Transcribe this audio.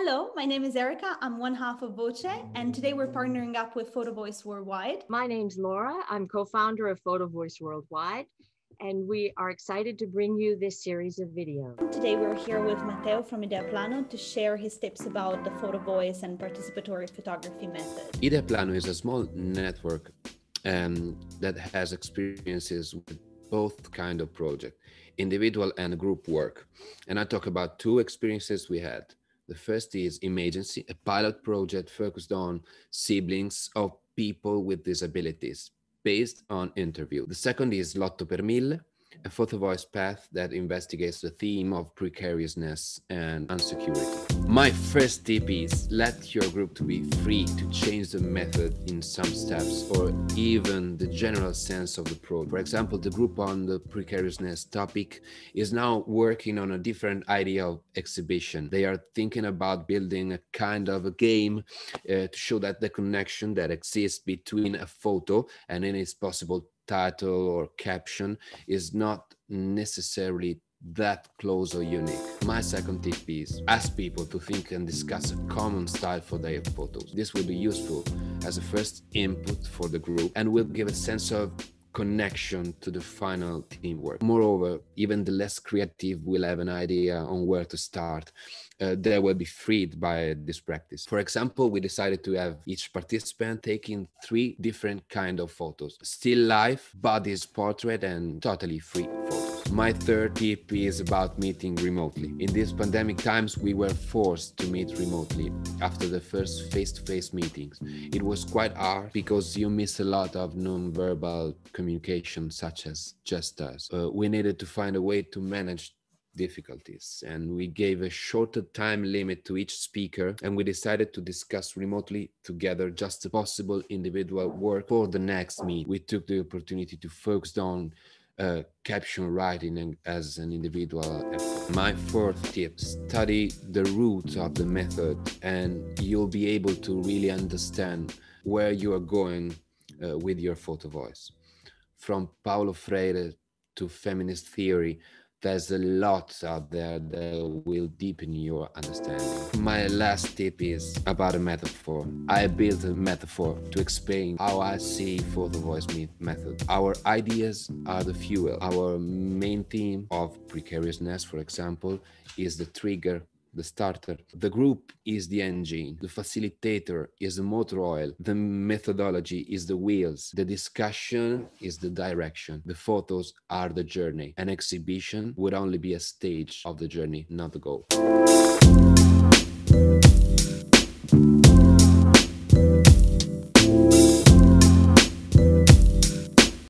Hello, my name is Erica. I'm one half of Voce, and today we're partnering up with PhotoVoice Worldwide. My name's Laura. I'm co-founder of PhotoVoice Worldwide, and we are excited to bring you this series of videos. Today we're here with Mateo from IdeaPlano to share his tips about the PhotoVoice and participatory photography method. IdeaPlano is a small network that has experiences with both kind of project, individual and group work. And I talk about two experiences we had. The first is Emergency, a pilot project focused on siblings of people with disabilities based on interview. The second is Lotto per Mille, a PhotoVoice path that investigates the theme of precariousness and insecurity. My first tip is let your group to be free to change the method in some steps or even the general sense of the project. For example, the group on the precariousness topic is now working on a different idea of exhibition. They are thinking about building a kind of a game to show that the connection that exists between a photo and any possible title or caption is not necessarily that close or unique. My second tip is ask people to think and discuss a common style for their photos. This will be useful as a first input for the group and will give a sense of connection to the final teamwork. Moreover, even the less creative will have an idea on where to start. They will be freed by this practice. For example, we decided to have each participant taking three different kind of photos: still life, bodies, portrait, and totally free photos. My third tip is about meeting remotely. In these pandemic times, we were forced to meet remotely after the first face-to-face meetings. It was quite hard because you miss a lot of non-verbal communication, such as gestures. We needed to find a way to manage difficulties, and we gave a shorter time limit to each speaker, and we decided to discuss remotely together just the possible individual work for the next meet. We took the opportunity to focus on caption writing as an individual effort. My fourth tip, study the roots of the method and you'll be able to really understand where you are going with your PhotoVoice. From Paulo Freire to feminist theory, there's a lot out there that will deepen your understanding. My last tip is about a metaphor. I built a metaphor to explain how I see PhotoVoice method. Our ideas are the fuel. Our main theme of precariousness, for example, is the trigger, the starter. The group is the engine. The facilitator is the motor oil. The methodology is the wheels. The discussion is the direction. The photos are the journey. An exhibition would only be a stage of the journey, not the goal.